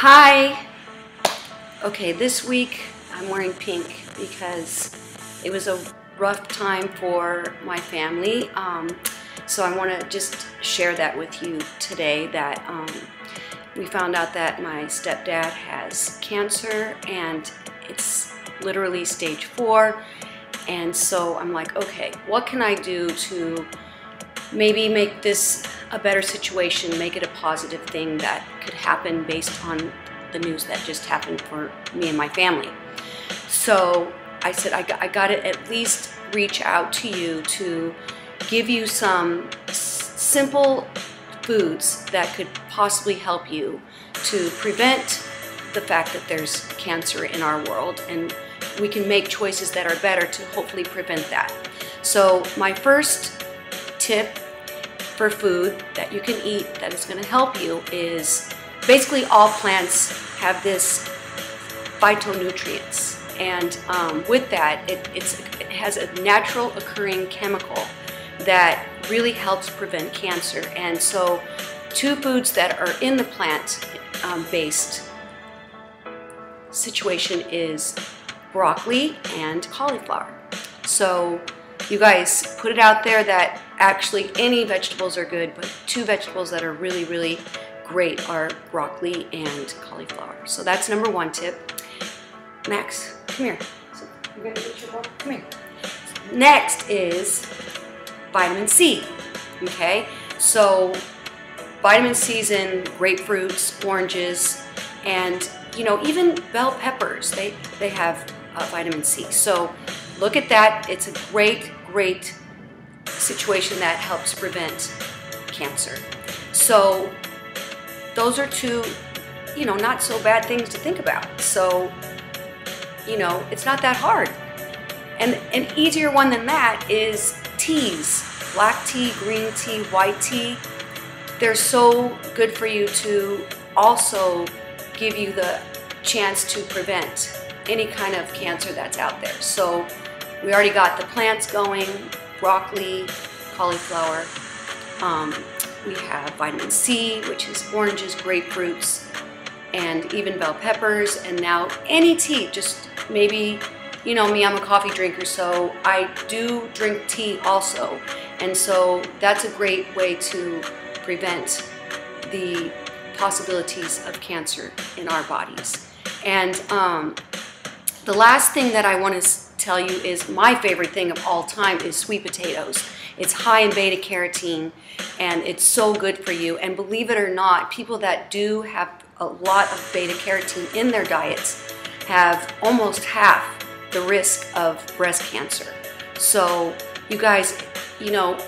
Hi! Okay, this week I'm wearing pink because it was a rough time for my family. So I want to just share that with you today, that we found out that my stepdad has cancer and it's literally stage 4. And so I'm like, okay, what can I do to maybe make this a better situation, make it a positive thing that could happen based on the news that just happened for me and my family. So I said, I gotta at least reach out to you to give you some simple foods that could possibly help you to prevent the fact that there's cancer in our world, and we can make choices that are better to hopefully prevent that. So my first tip for food that you can eat that is going to help you is basically all plants have this phytonutrients, and with that it has a natural occurring chemical that really helps prevent cancer. And so two foods that are in the plant based situation is broccoli and cauliflower. So you guys put it out there that actually any vegetables are good, but two vegetables that are really, really great are broccoli and cauliflower. So that's number one tip. Max, come here. So you're gonna get your bowl? Come here. Next is vitamin C, okay? So vitamin C is in grapefruits, oranges, and you know, even bell peppers, they have vitamin C. So look at that. It's a great, great situation that helps prevent cancer. So those are two, you know, not so bad things to think about. So, you know, it's not that hard. And an easier one than that is teas, black tea, green tea, white tea. They're so good for you to also give you the chance to prevent any kind of cancer that's out there. So we already got the plants going, broccoli, cauliflower. We have vitamin C, which is oranges, grapefruits, and even bell peppers. And now any tea, just maybe, you know me, I'm a coffee drinker, so I do drink tea also. And so that's a great way to prevent the possibilities of cancer in our bodies. And the last thing that I want to tell you is my favorite thing of all time is sweet potatoes. It's high in beta carotene and it's so good for you. And believe it or not, people that do have a lot of beta carotene in their diets have almost half the risk of breast cancer. So you guys, you know,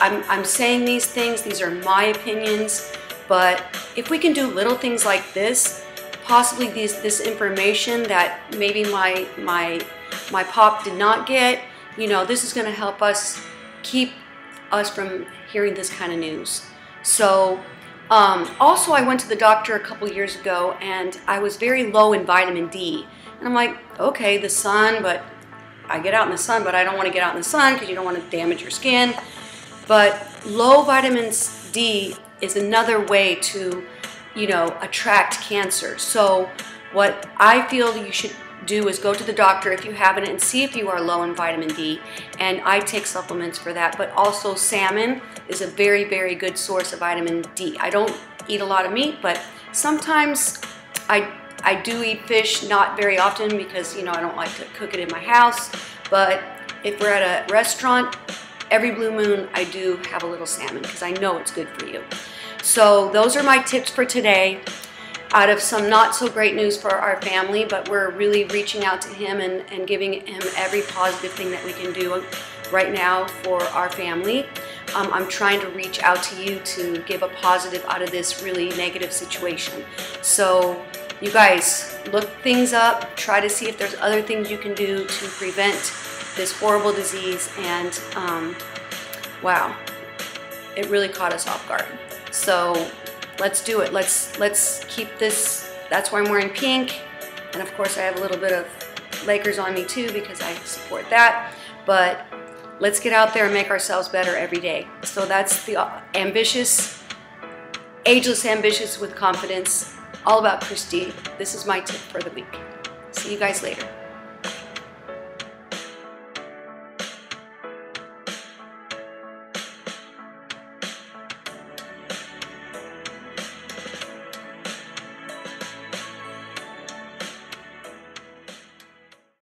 I'm saying these things, these are my opinions, but if we can do little things like this, possibly this information that maybe my pop did not get, you know, this is going to help us keep us from hearing this kind of news. So also I went to the doctor a couple years ago and I was very low in vitamin D, and I'm like, okay, the sun, but I get out in the sun, but I don't want to get out in the sun because you don't want to damage your skin. But low vitamin D is another way to, you know, attract cancer. So what I feel you should do is go to the doctor if you haven't and see if you are low in vitamin D. And I take supplements for that, but also salmon is a very, very good source of vitamin D. I don't eat a lot of meat, but sometimes I do eat fish, not very often because, you know, I don't like to cook it in my house. But if we're at a restaurant, every blue moon I do have a little salmon because I know it's good for you. So those are my tips for today out of some not so great news for our family, but we're really reaching out to him and giving him every positive thing that we can do right now for our family. I'm trying to reach out to you to give a positive out of this really negative situation. So you guys, look things up, try to see if there's other things you can do to prevent this horrible disease. And wow, it really caught us off guard. So let's do it. Let's keep this. That's why I'm wearing pink. And of course I have a little bit of Lakers on me too because I support that. But let's get out there and make ourselves better every day. So that's the Ageless Ambitions with Confidence All About Christy. This is my tip for the week. See you guys later.